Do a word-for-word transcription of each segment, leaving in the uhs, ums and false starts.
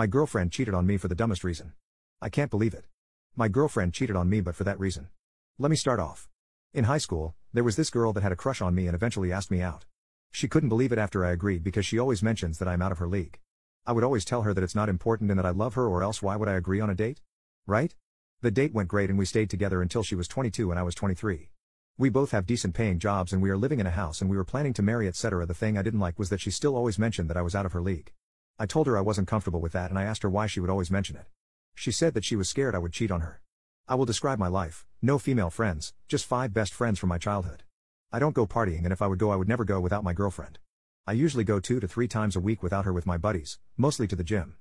My girlfriend cheated on me for the dumbest reason. I can't believe it. My girlfriend cheated on me but for that reason. Let me start off. In high school, there was this girl that had a crush on me and eventually asked me out. She couldn't believe it after I agreed because she always mentions that I'm out of her league. I would always tell her that it's not important and that I love her, or else why would I agree on a date? Right? The date went great and we stayed together until she was twenty-two and I was twenty-three. We both have decent paying jobs and we are living in a house and we were planning to marry, et cetera. The thing I didn't like was that she still always mentioned that I was out of her league. I told her I wasn't comfortable with that and I asked her why she would always mention it. She said that she was scared I would cheat on her. I will describe my life: no female friends, just five best friends from my childhood. I don't go partying, and if I would go I would never go without my girlfriend. I usually go two to three times a week without her with my buddies, mostly to the gym.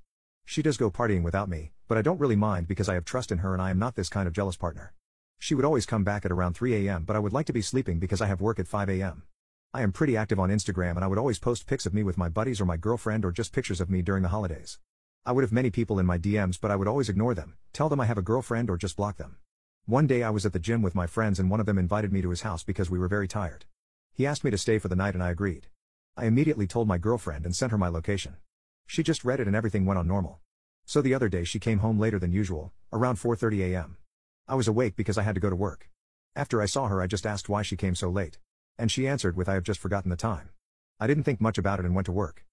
She does go partying without me, but I don't really mind because I have trust in her and I am not this kind of jealous partner. She would always come back at around three a m but I would like to be sleeping because I have work at five a m I am pretty active on Instagram and I would always post pics of me with my buddies or my girlfriend, or just pictures of me during the holidays. I would have many people in my D Ms but I would always ignore them, tell them I have a girlfriend, or just block them. One day I was at the gym with my friends and one of them invited me to his house because we were very tired. He asked me to stay for the night and I agreed. I immediately told my girlfriend and sent her my location. She just read it and everything went on normal. So the other day she came home later than usual, around four thirty a m I was awake because I had to go to work. After I saw her I just asked why she came so late. And she answered with, "I have just forgotten the time." I didn't think much about it and went to work.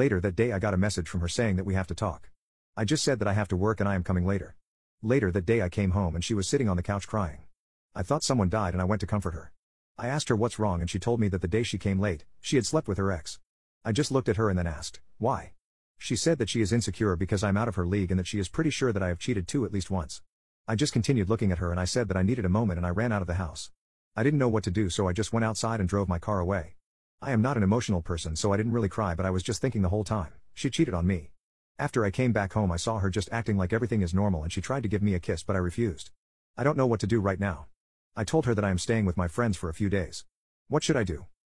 Later that day I got a message from her saying that we have to talk. I just said that I have to work and I am coming later. Later that day I came home and she was sitting on the couch crying. I thought someone died and I went to comfort her. I asked her what's wrong and she told me that the day she came late, she had slept with her ex. I just looked at her and then asked, "Why?" She said that she is insecure because I'm out of her league and that she is pretty sure that I have cheated too at least once. I just continued looking at her and I said that I needed a moment and I ran out of the house. I didn't know what to do so I just went outside and drove my car away. I am not an emotional person so I didn't really cry, but I was just thinking the whole time, she cheated on me. After I came back home I saw her just acting like everything is normal and she tried to give me a kiss but I refused. I don't know what to do right now. I told her that I am staying with my friends for a few days. What should I do?